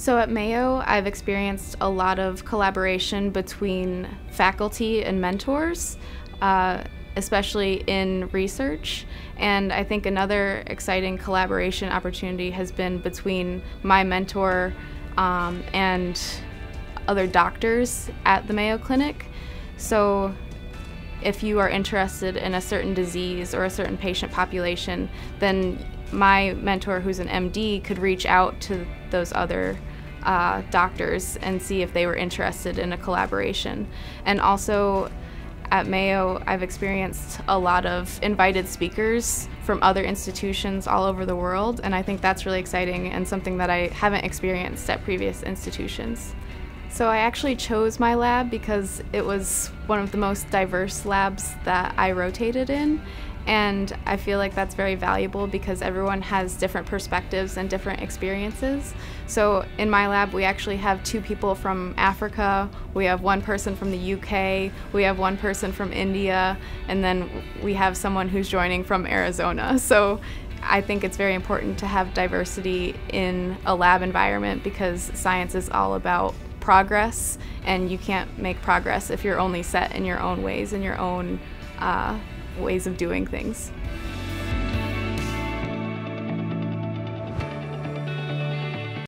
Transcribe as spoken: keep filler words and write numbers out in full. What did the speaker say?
So at Mayo, I've experienced a lot of collaboration between faculty and mentors, uh, especially in research. And I think another exciting collaboration opportunity has been between my mentor um, and other doctors at the Mayo Clinic. So if you are interested in a certain disease or a certain patient population, then my mentor, who's an M D, could reach out to those other uh, doctors and see if they were interested in a collaboration. And also at Mayo, I've experienced a lot of invited speakers from other institutions all over the world, and I think that's really exciting and something that I haven't experienced at previous institutions. So I actually chose my lab because it was one of the most diverse labs that I rotated in, and I feel like that's very valuable because everyone has different perspectives and different experiences. So in my lab, we actually have two people from Africa, we have one person from the U K, we have one person from India, and then we have someone who's joining from Arizona. So I think it's very important to have diversity in a lab environment because science is all about progress, and you can't make progress if you're only set in your own ways and your own uh, ways of doing things.